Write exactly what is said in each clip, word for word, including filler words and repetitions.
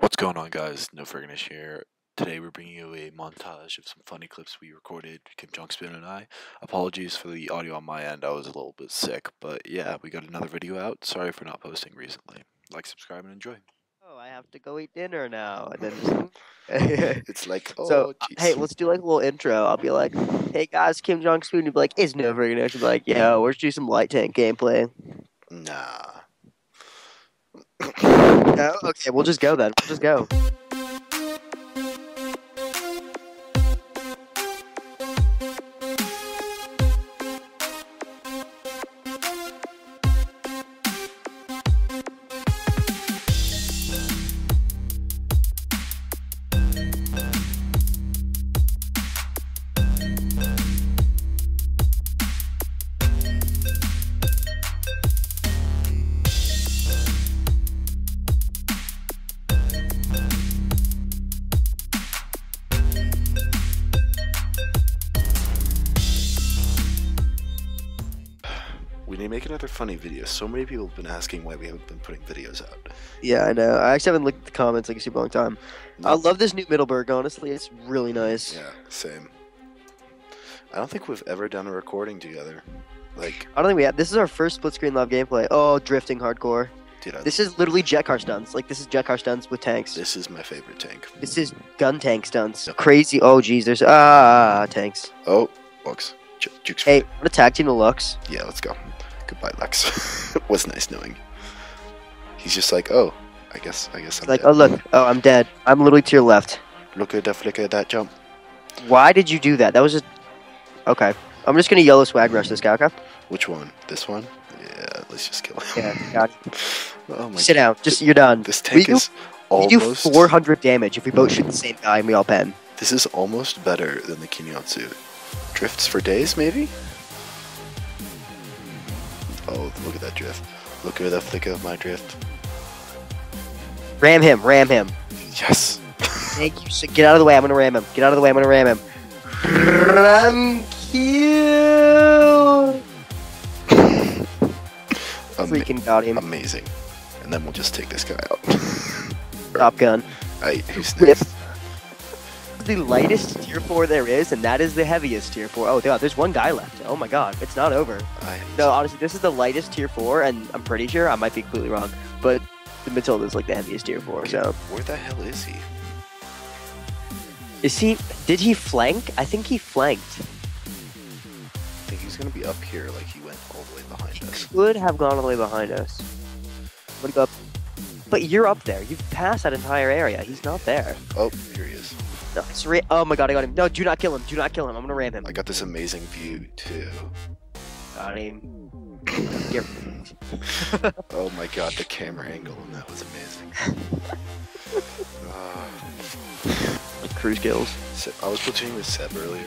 What's going on, guys? NOFREGINIsh here. Today we're bringing you a montage of some funny clips we recorded, Kim Jong Spoon and I. Apologies for the audio on my end, I was a little bit sick, but yeah, we got another video out. Sorry for not posting recently. Like, subscribe, and enjoy. Oh, I have to go eat dinner now. And then it's like, oh, so, geez. Hey, let's do like a little intro. I'll be like, hey guys, Kim Jong Spoon. You'll be like, it's NOFREGINIsh. You'll be like, yo, let's do some light tank gameplay. Nah. No? Okay, we'll just go then. We'll just go. Make another funny video. So many people have been asking why we haven't been putting videos out. Yeah, I know. I actually haven't looked at the comments like a super long time. No. I love this new Middelburg, honestly. It's really nice. Yeah, same. I don't think we've ever done a recording together. Like, I don't think we have. This is our first split-screen live gameplay. Oh, drifting hardcore. Dude, I... This is literally jet car stunts. Like, this is jet car stunts with tanks. This is my favorite tank. This is gun tank stunts. No. Crazy. Oh, geez. There's... Ah, tanks. Oh, Luchs. J Jukes hey, want to tag team the Luchs? Yeah, let's go. Goodbye, Lex. It was nice knowing. He's just like, oh, I guess, I guess I'm like, dead. Oh look, oh I'm dead. I'm literally to your left. Look at the flicker that jump. Why did you do that? That was just okay. I'm just gonna yellow swag rush this guy. Okay. Which one? This one? Yeah. Let's just kill him. Yeah. Got it. Oh my. Sit down. Just you're done. This tank we is do, almost. We do four hundred damage if we both shoot the same guy and we all pen. This is almost better than the Kinjutsu. Drifts for days, maybe. Oh, look at that drift. Look at the flicker of my drift. Ram him, ram him. Yes. Thank you. So get out of the way, I'm going to ram him. Get out of the way, I'm going to ram him. Ram kill. Freaking got him. Amazing. And then we'll just take this guy out. Top gun. Right, who's next? The lightest tier four there is, and that is the heaviest tier four. Oh, there's one guy left. Oh my god, it's not over. No, honestly, this is the lightest tier four, and I'm pretty sure I might be completely wrong, but the Matilda's like the heaviest tier four. So where the hell is he? Is he? Did he flank? I think he flanked. I think he's gonna be up here, like he went all the way behind he us. Could have gone all the way behind us. Would go up, but you're up there. You've passed that entire area. He's not there. Oh, here he is. No, it's re oh my god, I got him. No, do not kill him. Do not kill him. I'm gonna ram him. I got this amazing view, too. Got him. Oh my god, the camera angle on that was amazing. uh, Cruise kills. I was platoon with Seb earlier.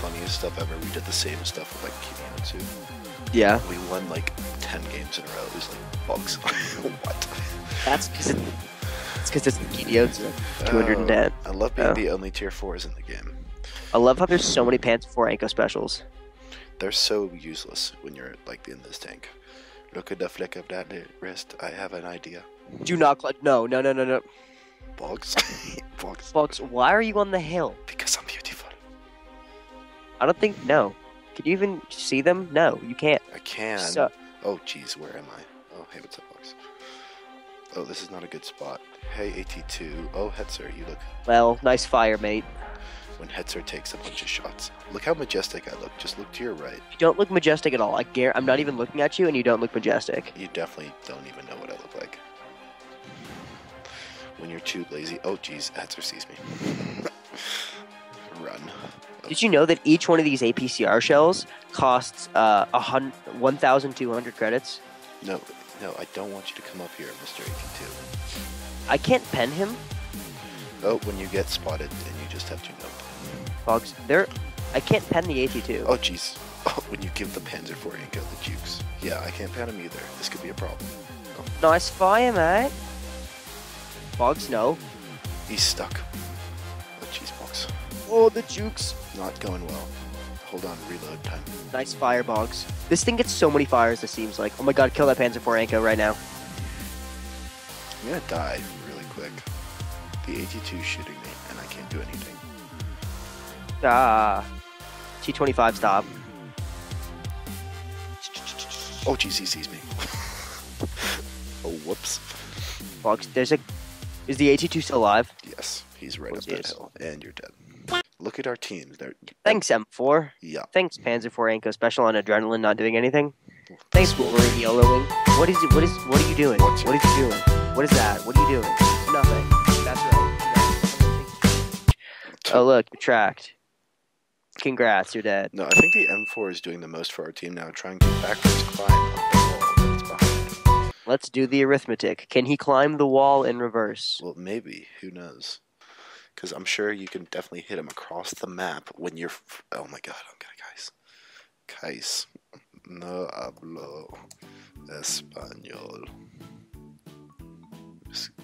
Funniest stuff ever. We did the same stuff with like Kinjutsu. Yeah. We won like ten games in a row. It was like bugs. What? That's because it. It's because it's the Kinjutsu. two hundred ten. Oh, I love being oh. the only tier fours in the game. I love how there's so many Panzerforenko specials. They're so useless when you're like in this tank. Look at the flick of that wrist. I have an idea. Do not clutch. No, no, no, no, no. Bugs. Bugs. Bugs, why are you on the hill? Because I'm beautiful. I don't think. No. Can you even see them? No, you can't. I can. So oh, jeez, where am I? Oh, hey, what's up, Bugs? Oh, this is not a good spot. Hey, A T two. Oh, Hetzer, you look... Well, nice fire, mate. When Hetzer takes a bunch of shots. Look how majestic I look. Just look to your right. You don't look majestic at all. I gar I'm not even looking at you, and you don't look majestic. You definitely don't even know what I look like. When you're too lazy... Oh, jeez. Hetzer sees me. Run. Oh. Did you know that each one of these A P C R shells costs uh, one thousand two hundred credits? No. No, I don't want you to come up here, Mister eighty-two. I can't pen him. Oh, when you get spotted, and you just have to know. Fogs, there. I can't pen the eighty-two. Oh, jeez. Oh, when you give the Panzer four Anko the jukes. Yeah, I can't pen him either. This could be a problem. Oh. Nice fire, mate. Fogs, no. He's stuck. Oh, jeez, Fogs. Oh, the jukes. Not going well. Hold on, reload time. Nice fire, Boggs. This thing gets so many fires, it seems like. Oh my god, kill that Panzer four Anko right now. I'm gonna die really quick. The A T two is shooting me, and I can't do anything. Ah, T twenty-five stop. Oh, geez, he sees me. Oh, whoops. Fox, there's a... Is the A T two still alive? Yes, he's right up that hill, and you're dead. Look at our team. They're... Thanks, M four. Yeah. Thanks, Panzer four Anko special on adrenaline, not doing anything. Thanks, Wolverine YOLOing. What is it? What is? What are you doing? What are you doing? What is that? What are you doing? Nothing. That's right. That's... Oh, look, you're tracked. Congrats, you're dead. No, I think the M four is doing the most for our team now, trying to backwards climb up the wall that's behind. Let's do the arithmetic. Can he climb the wall in reverse? Well, maybe. Who knows? Because I'm sure you can definitely hit him across the map when you're... Oh my god, I'm gonna... Guys. Guys. No hablo español.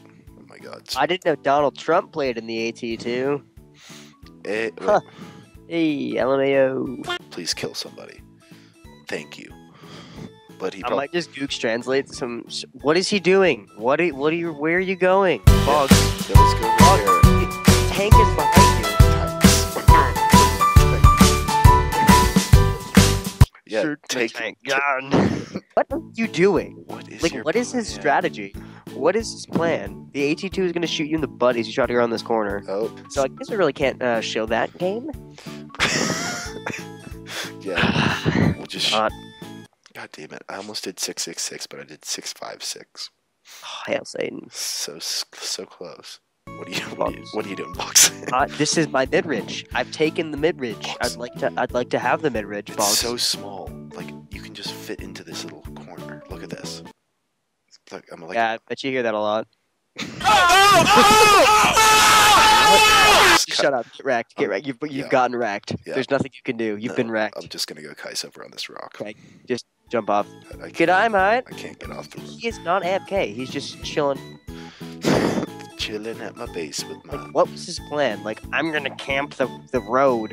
Oh my god. I didn't know Donald Trump played in the A T two. Eh, huh. Hey, L M A O. Please kill somebody. Thank you. But he. I might just Google translate some. What is he doing? What? Are, what are you? Where are you going? Fox. Yeah, let's go over here. Tank is behind you. Yeah, sure, take tank. What are you doing? What is like? What plan? Is his strategy? What is his plan? The A T two is going to shoot you in the butt as you try to go around this corner. Oh. So I guess I really can't uh, show that game. Yeah. We'll just... God. God damn it. I almost did six six six, but I did six five six. Oh, hell, Satan. So, so close. What are you, what are you, what are you doing, Box? Uh, this is my mid-ridge. I've taken the mid-ridge. I'd like to I'd like to have the mid-ridge, Box. It's so small. Like, you can just fit into this little corner. Look at this. Look, I'm like, yeah, I bet you hear that a lot. Oh, oh, oh, oh, shut up. Get wrecked. Get um, wrecked. You've, you've yeah. gotten wrecked. Yeah. There's nothing you can do. You've no, been wrecked. I'm just going to go kites over on this rock. Okay. Just jump off. I, I Good eye, mate. I can't get off the road. He is not A F K. He's just chilling. Chilling at my base with my... Like, what was his plan? Like, I'm going to camp the, the road.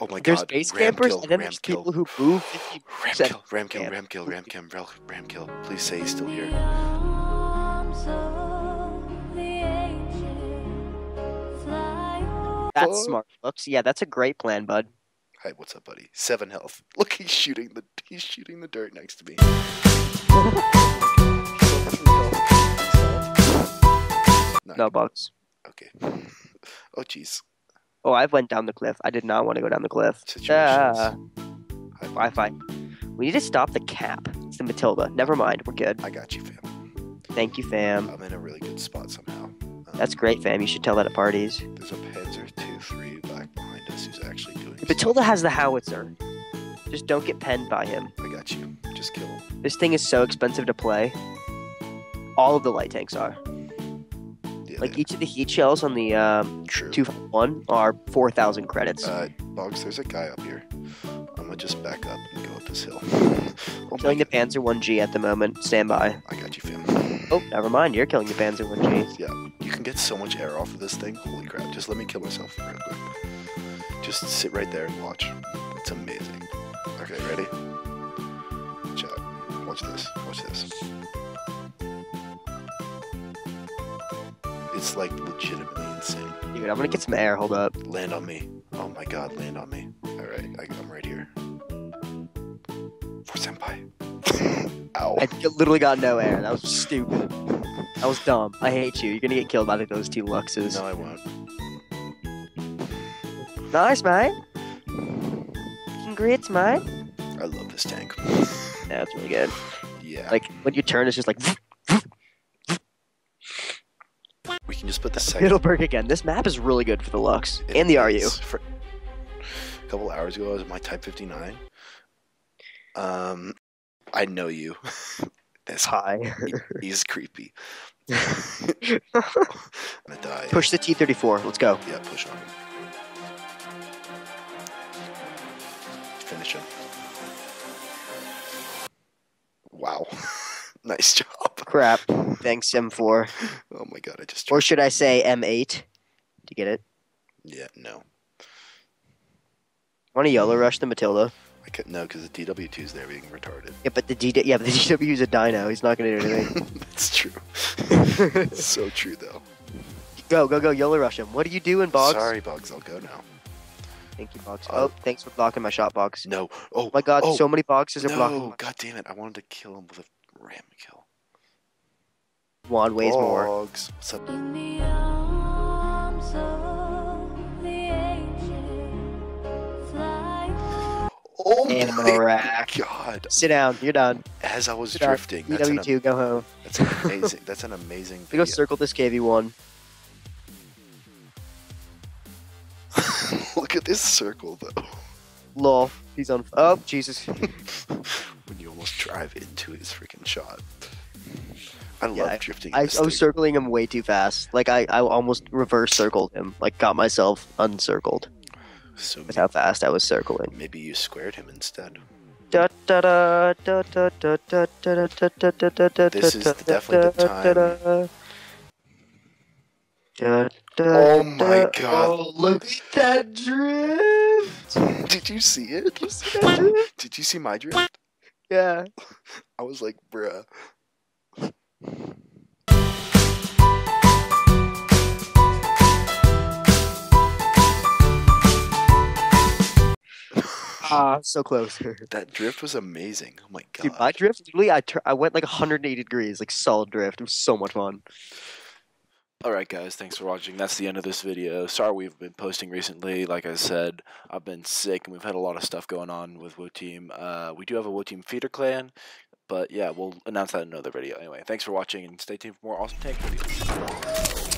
Oh my god. There's base campers kill, and then there's kill. people who move. Ram kill, ram kill, ram kill, ram kill, ram kill, ram kill. Please say he's still here. That's oh. smart, Luchs. Yeah, that's a great plan, bud. Hi, what's up, buddy? Seven health. Look, he's shooting the he's shooting the dirt next to me. Nine. No bugs. Okay. Oh jeez. Oh, I went down the cliff. I did not want to go down the cliff. Uh, Wi-Fi. We need to stop the cap. It's the Matilda. Never mind. We're good. I got you, fam. Thank you, fam. I'm in a really good spot somehow. Um, That's great, fam. You should tell that at parties. There's a Panzer two three back behind us who's actually doing it. Matilda has the howitzer. Just don't get penned by him. I got you. Just kill him. This thing is so expensive to play. All of the light tanks are. Like, each of the heat shells on the um, two one are four thousand credits. Uh, Boggs, there's a guy up here. I'm gonna just back up and go up this hill. I'm killing the Panzer one G at the moment. Stand by. I got you, fam. Oh, never mind. You're killing the Panzer one G. Yeah. You can get so much air off of this thing. Holy crap. Just let me kill myself real quick. Just sit right there and watch. It's amazing. Okay, ready? Watch out. Watch this. Watch this. It's like legitimately insane. Dude, I'm gonna get some air. Hold up. Land on me. Oh my god, land on me. Alright, I'm right here. For senpai. Ow. I literally got no air. That was stupid. That was dumb. I hate you. You're gonna get killed by those two Luxes. No, I won't. Nice, mate. Congrats, mate. I love this tank. Yeah, it's really good. Yeah. Like, when you turn, it's just like... We can just put the second... Middelburg again. This map is really good for the Luchs. It and the R U. For... A couple hours ago, I was in my Type fifty-nine. Um, I know you. This Hi. He's creepy. I'm gonna die. Push the T thirty-four. Let's go. Yeah, push on him. Finish him. Wow. Nice job. Crap. Thanks, M four. Oh my god, I just... Or should I say M eight? Do you get it? Yeah, no. Want to YOLO rush the Matilda? I couldn't, no, because the D W two's there being retarded. Yeah, but the D W... Yeah, but the D W's a dino. He's not going to do anything. That's true. It's so true, though. Go, go, go, YOLO rush him. What are you doing, Boggs? Sorry, Boggs, I'll go now. Thank you, Boggs. Oh, oh thanks for blocking my shot, Boggs. No. Oh, oh my God, oh, so many Boggses are no, blocking. Oh, God damn it. I wanted to kill him with a ram kill. Juan weighs more. Boggs. What's up? In the arms of the ancient flight. Oh, Animal rack. God. Sit down. You're done. As I was Sit drifting. That's W two, go home. That's an amazing. That's an amazing video. We go circle this K V one. Look at this circle, though. Lol, he's on. Oh, Jesus. When you almost drive into his freaking shot. I yeah, love drifting. I, I was thing. circling him way too fast. Like, I, I almost reverse circled him. Like, got myself uncircled. So with how fast I was circling. Maybe you squared him instead. This is definitely the time. Da, da, oh my da. God! Oh, look at that drift! Did you see it? Did you see, that drift? Did you see my drift? Yeah. I was like, bruh. Ah, uh, so close. That drift was amazing. Oh my God! Dude, my drift, literally, I tur I went like one hundred eighty degrees, like solid drift. It was so much fun. Alright guys, thanks for watching. That's the end of this video. Sorry we've been posting recently. Like I said, I've been sick and we've had a lot of stuff going on with WoTeam. Uh, we do have a WoTeam feeder clan, but yeah, we'll announce that in another video. Anyway, thanks for watching and stay tuned for more awesome tank videos.